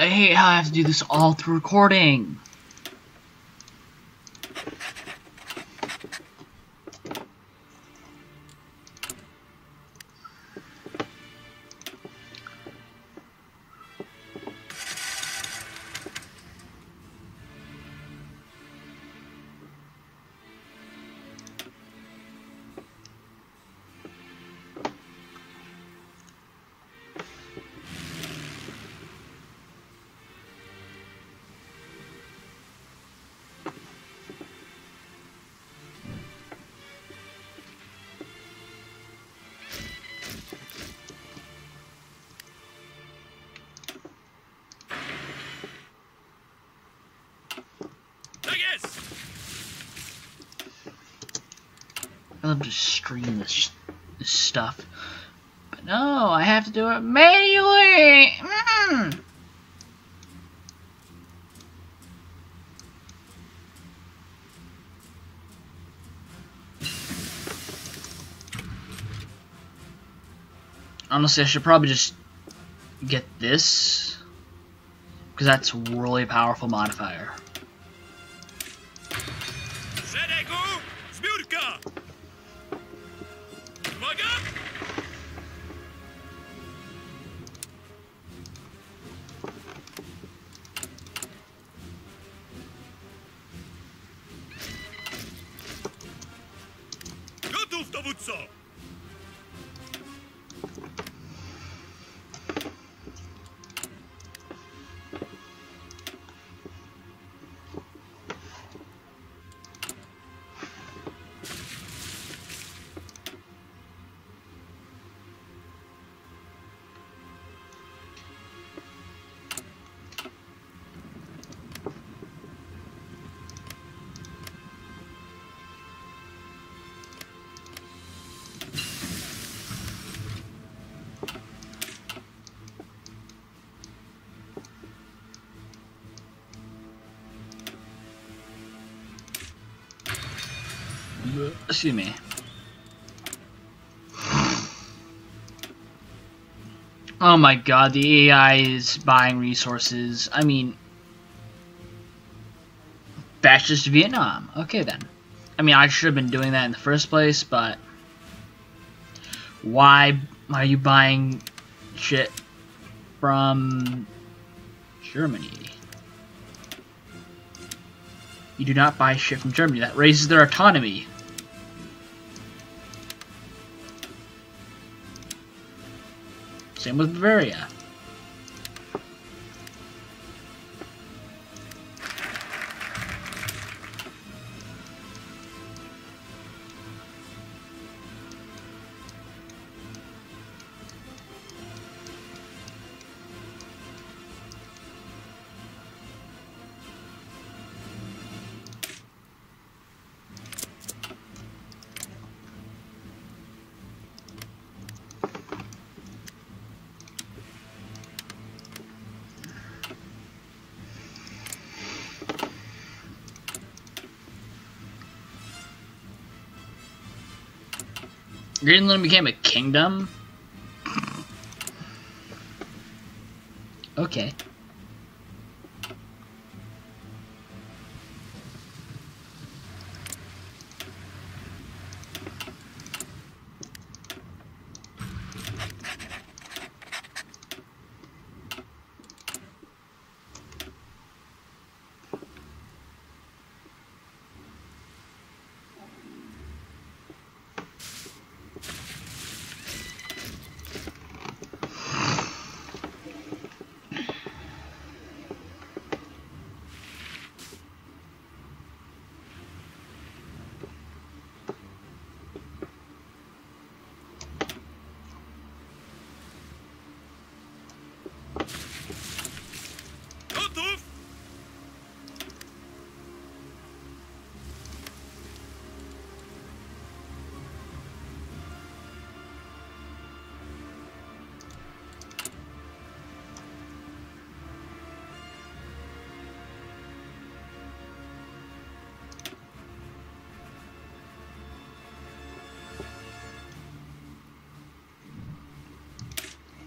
I hate how I have to do this all through recording. I love to stream this stuff, but no, I have to do it manually. Honestly, I should probably just get this because that's a really powerful modifier. Excuse me. Oh my god, the AI is buying resources. I mean, that's just Vietnam. Okay then. I mean, I should have been doing that in the first place, but why are you buying shit from Germany? You do not buy shit from Germany. That raises their autonomy. Same with Bavaria. Greenland became a kingdom? Okay.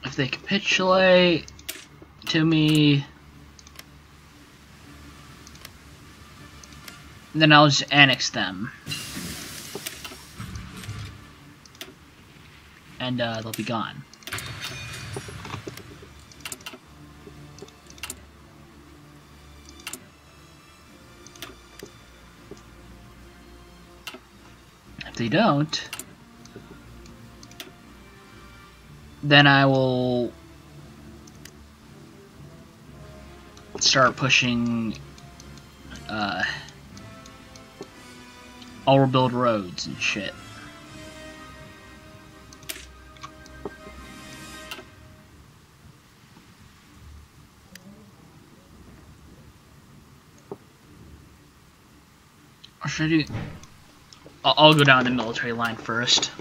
If they capitulate to me, And then I'll just annex them. And they'll be gone. If they don't, then I will start pushing, I'll rebuild roads and shit. Or should I do... I'll go down the military line first.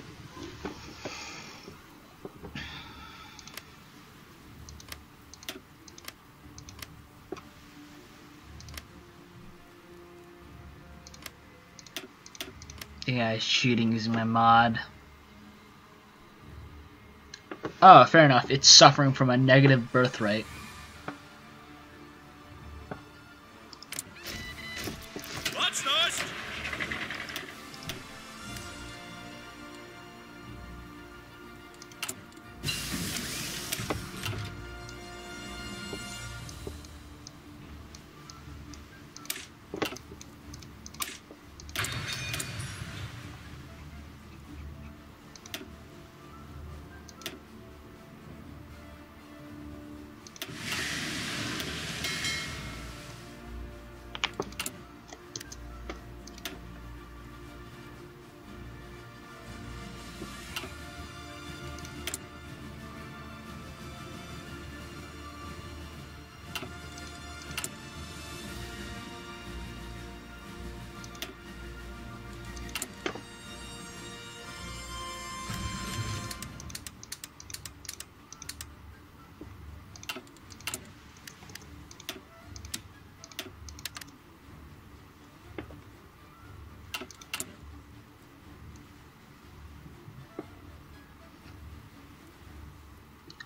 Yeah, cheating is my mod. Oh, fair enough. It's suffering from a negative birth rate.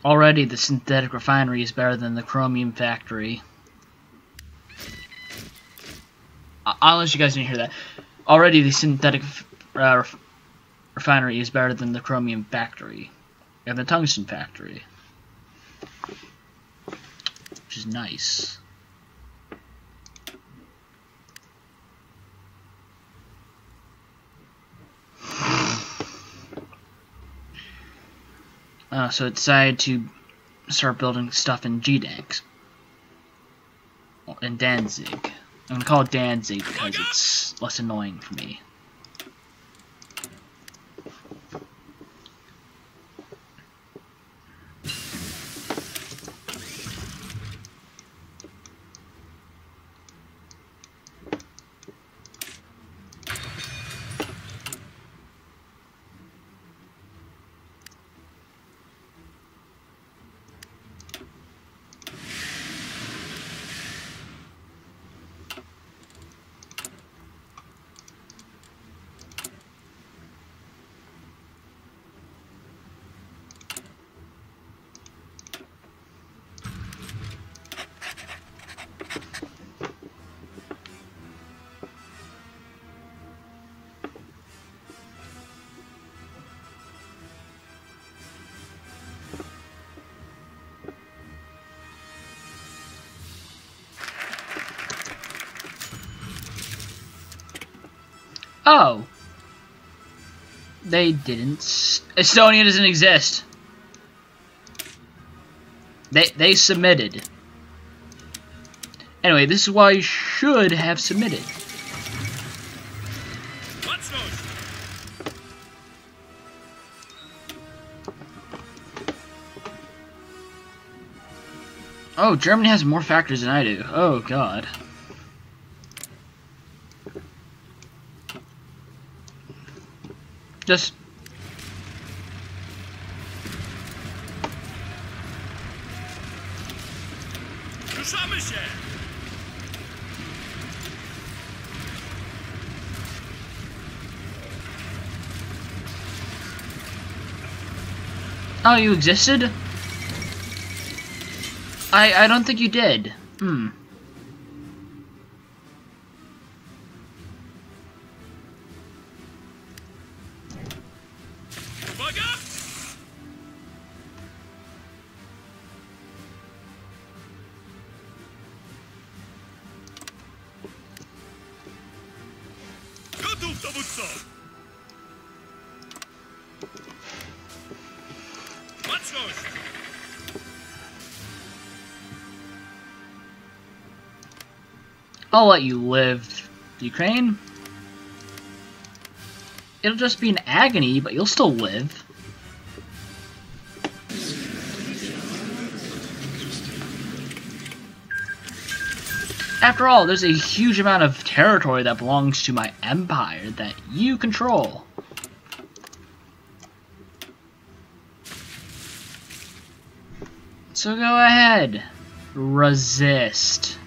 Already, the synthetic refinery is better than the chromium factory. I'll let you guys didn't hear that. Already, the synthetic refinery is better than the chromium factory and the tungsten factory, which is nice. So it decided to start building stuff in Gdansk. In Danzig. I'm going to call it Danzig because it's less annoying for me. Oh, they didn't. Estonia doesn't exist. They submitted. Anyway, this is why you should have submitted. Oh, Germany has more factors than I do. Oh God. Just oh, you existed? I don't think you did. I'll let you live, Ukraine. It'll just be an agony, but you'll still live. After all, there's a huge amount of territory that belongs to my empire that you control. So go ahead. Resist.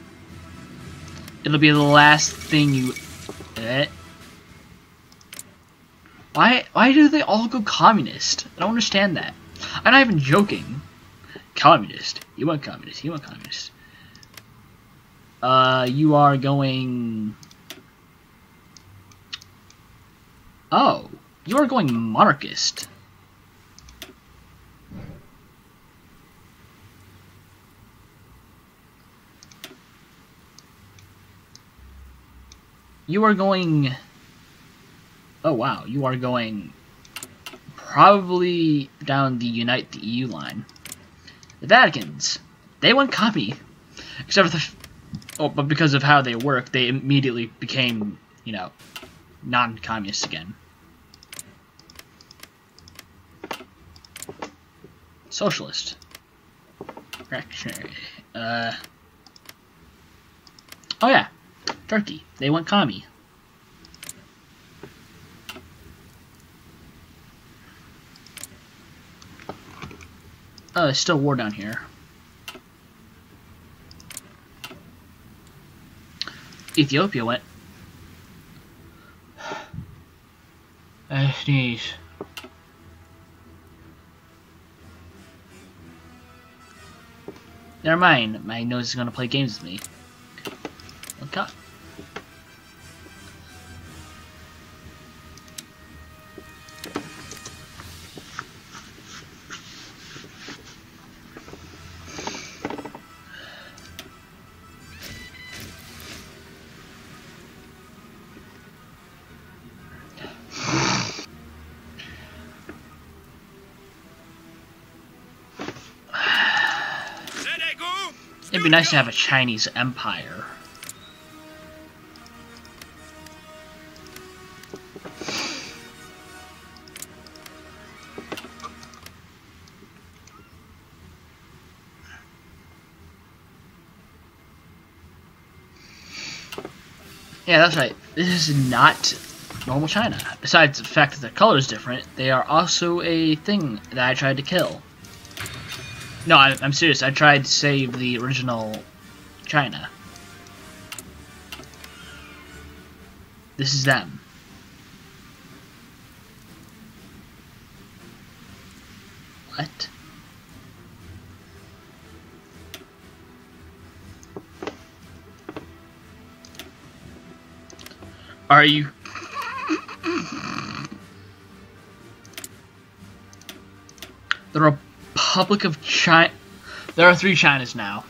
It'll be the last thing you get. Why do they all go communist? I don't understand that. I'm not even joking. Communist. You want communist. You want communist. You are going... Oh, you are going monarchist. You are going... Oh, wow. You are going probably down the Unite the EU line. The Vaticans. They went copy. Except for the... Oh, but because of how they work, they immediately became, you know, non-communist again. Socialist. Reactionary. Oh, yeah. Turkey. They went commie. Oh, there's still war down here. Ethiopia went. I sneeze. Never mind. My nose is gonna play games with me. Look up. It'd be nice to have a Chinese empire. Yeah, that's right. This is not normal China. Besides the fact that their color is different, they are also a thing that I tried to kill. No, I'm serious. I tried to save the original China. This is them. What? Are you... The Republic of China. There are 3 Chinas now.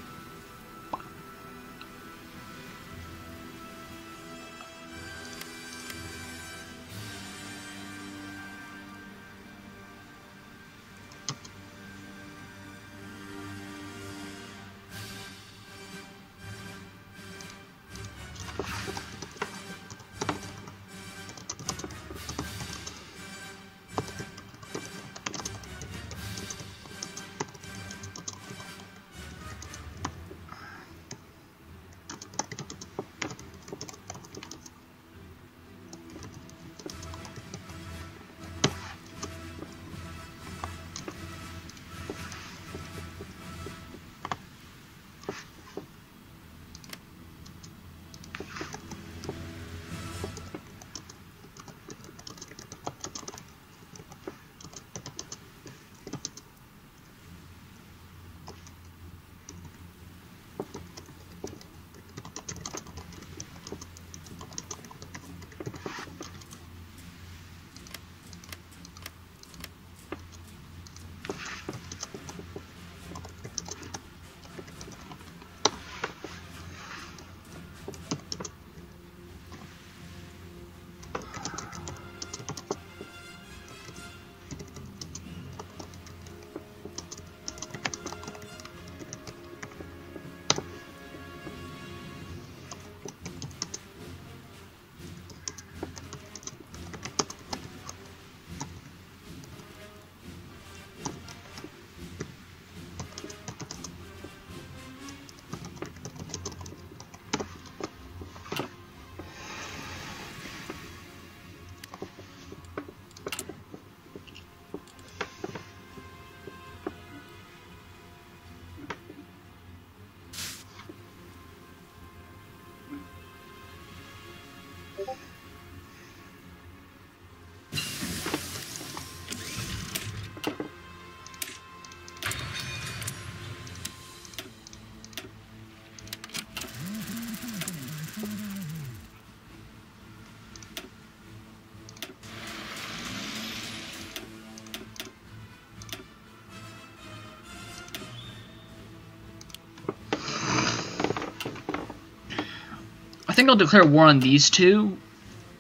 think I'll declare war on these two,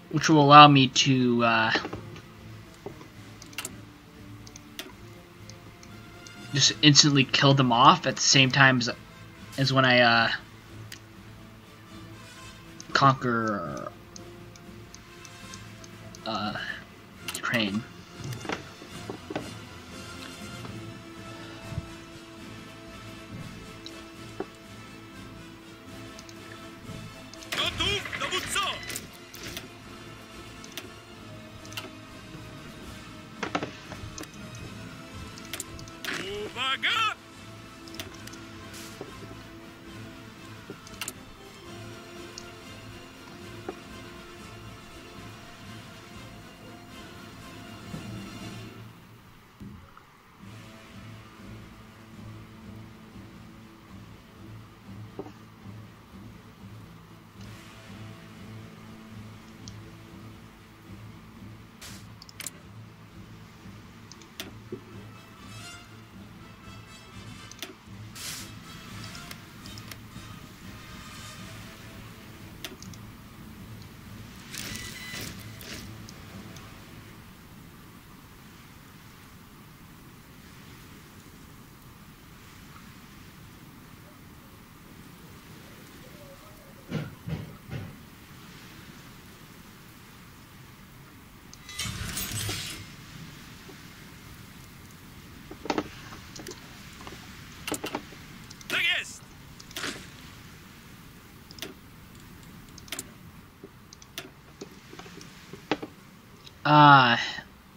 which will allow me to just instantly kill them off at the same time as when I conquer Ukraine.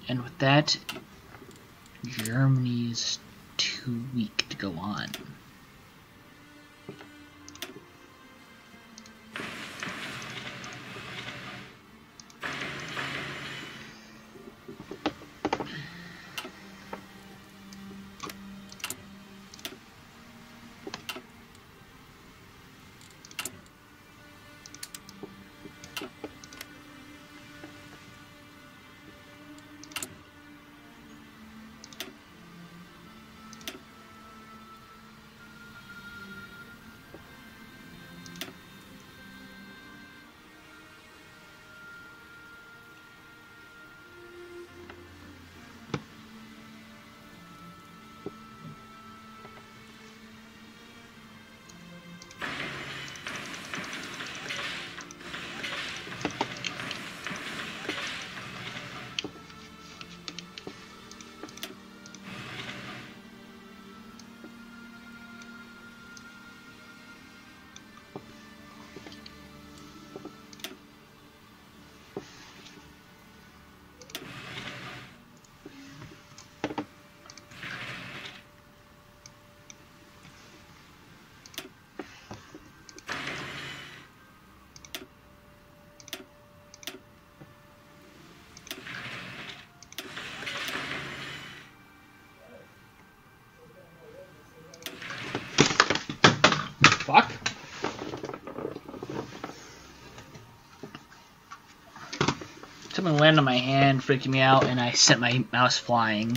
And with that, Germany's too weak to go on. Fuck. Something landed on my hand, freaking me out, and I sent my mouse flying.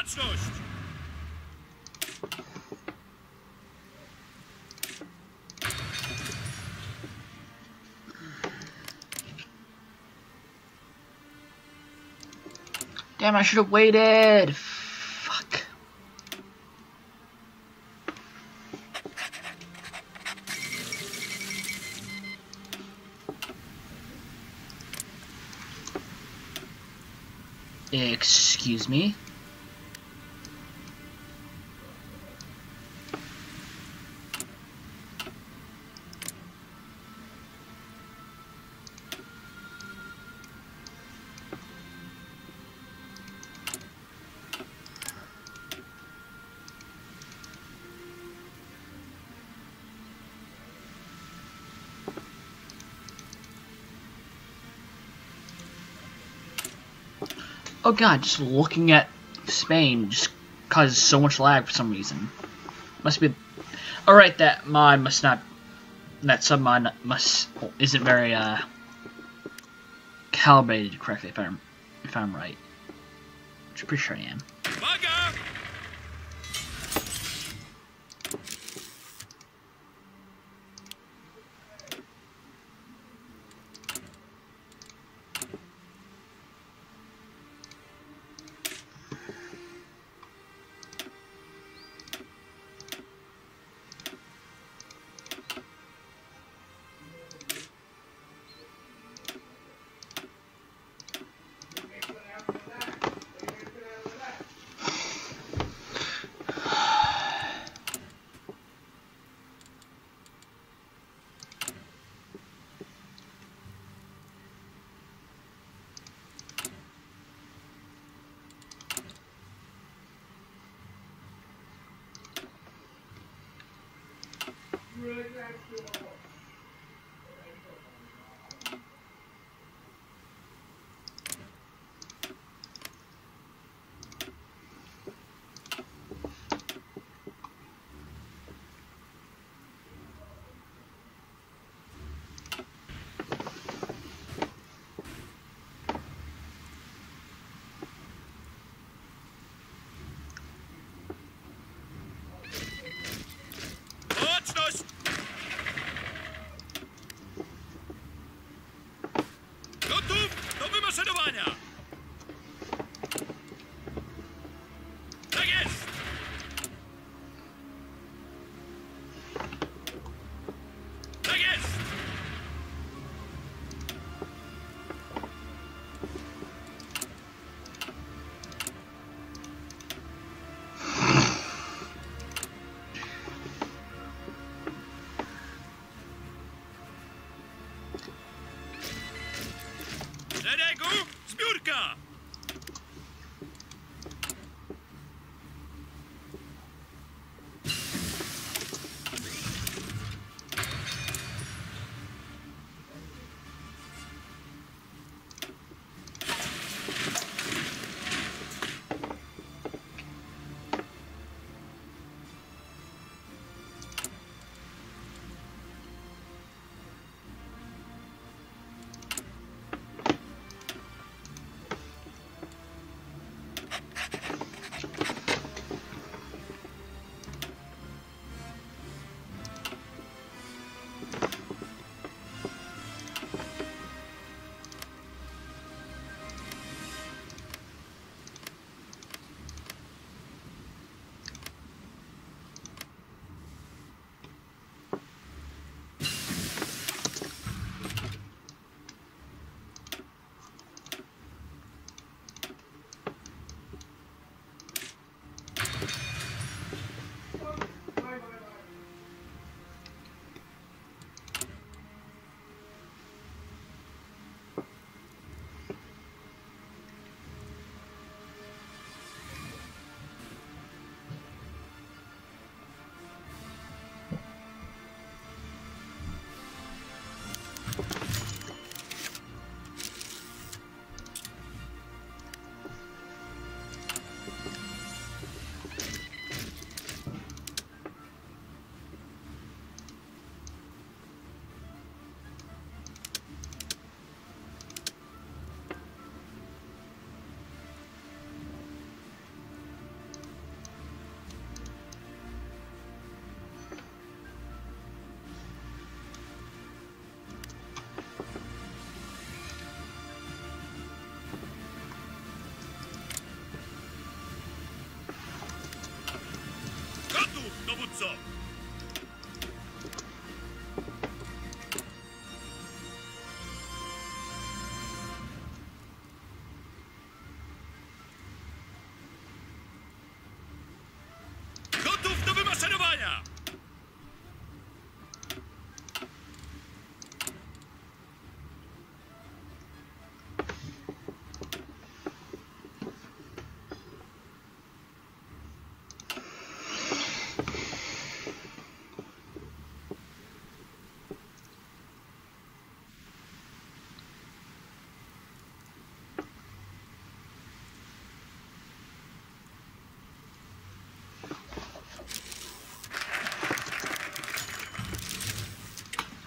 Baczność! Damn, I should have waited. Fuck. Excuse me. Oh god, just looking at Spain just causes so much lag for some reason. Must be... Alright, that mod must not... That sub-mod must... isn't very, calibrated correctly, if I'm right. Which I'm pretty sure I am. Lager!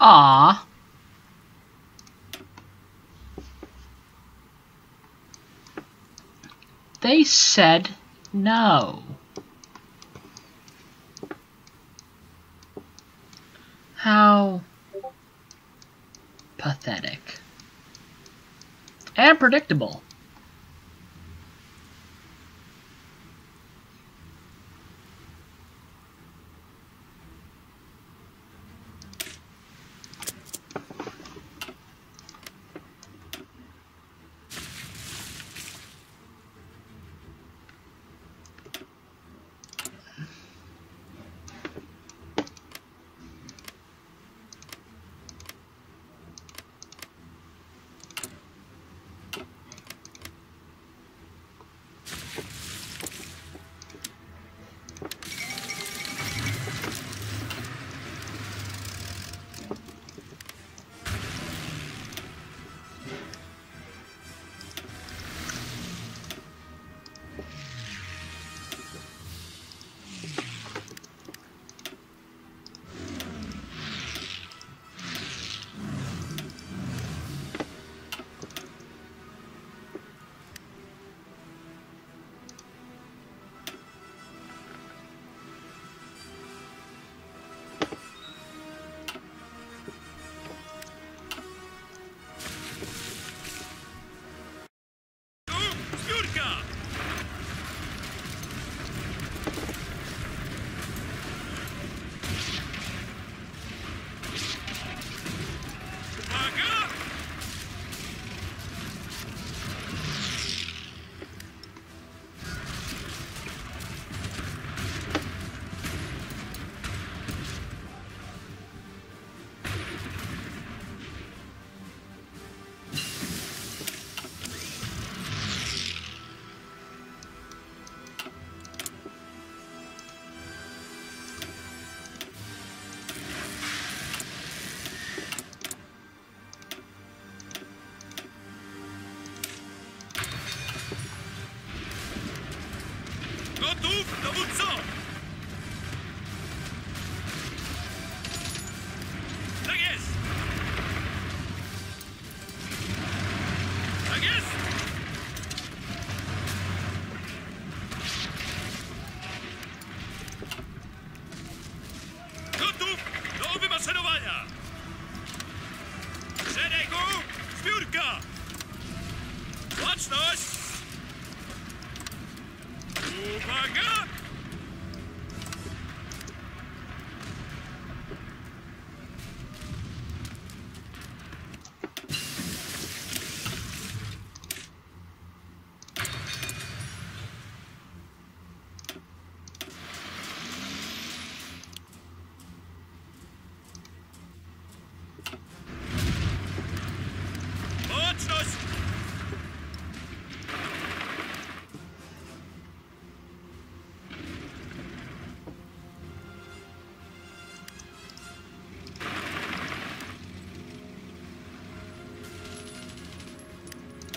Ah. They said no. How pathetic. And predictable. Gotów dowódco! Tak jest! Tak jest! Gotów do wymaszerowania! Szeregu! Zbiórka! Baczność! Uwaga!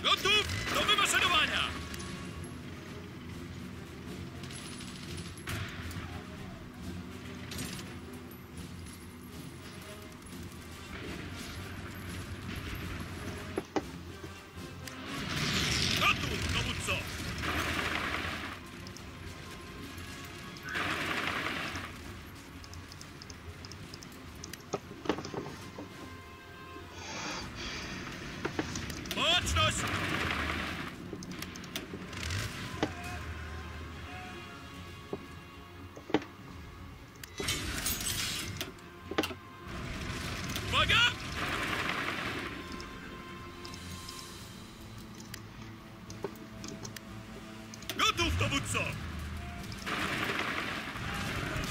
Gotów do wymaszerowania! Gotów, dowódco! Baczność! Gotów, dowódco!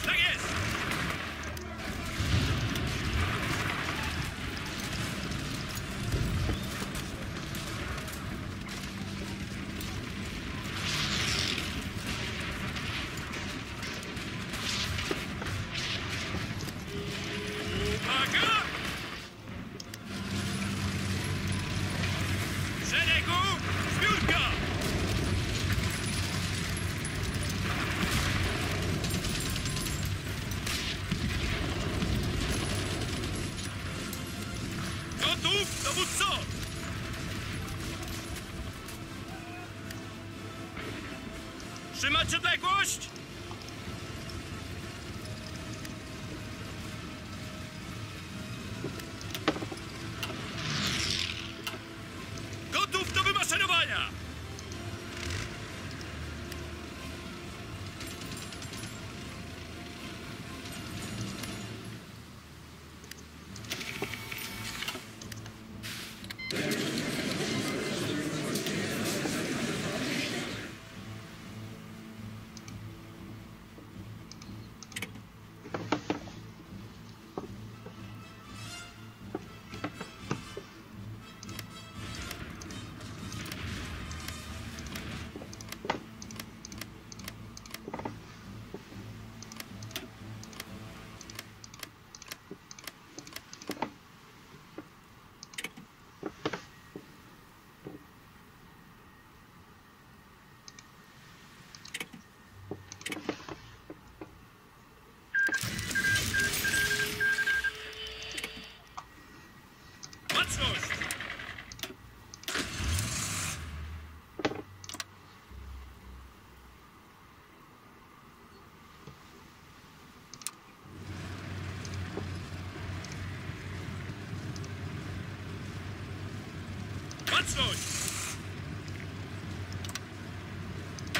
Tak jest! Uwaga! Szeregu! Zbiórka! Trzymać odległość! Gotów do wymaszerowania!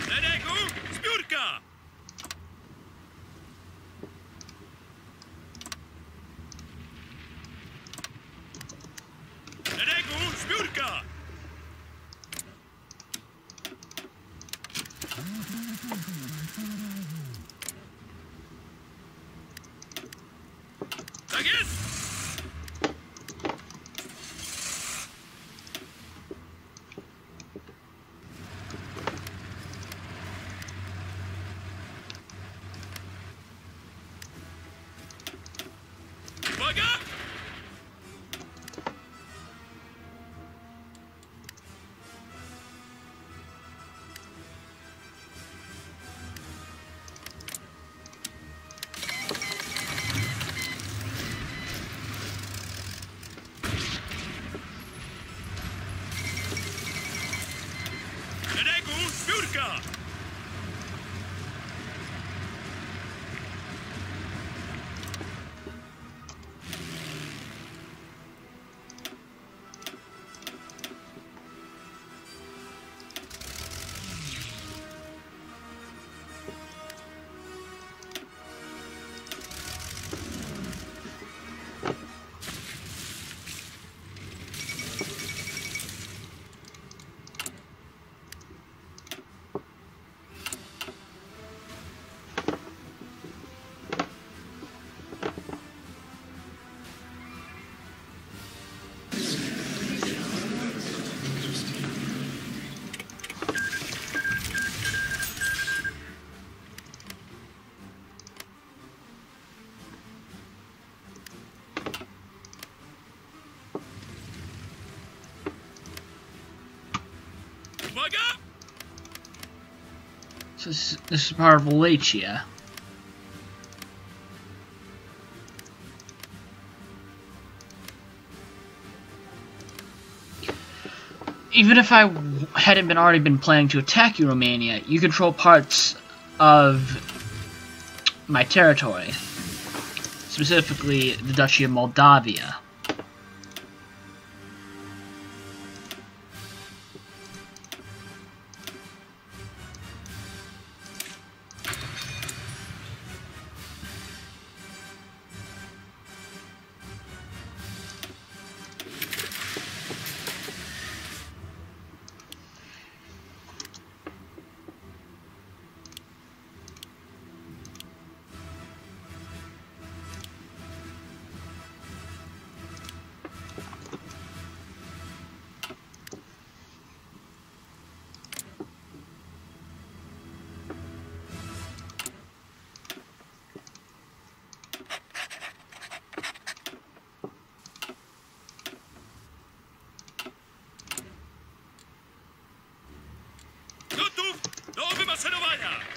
Szeregu, zbiórka! Szeregu, zbiórka! Tak jest! This is part of Wallachia. Even if I hadn't been already been planning to attack you, Romania, you control parts of my territory, specifically the Duchy of Moldavia. Gotów do wymaszerowania!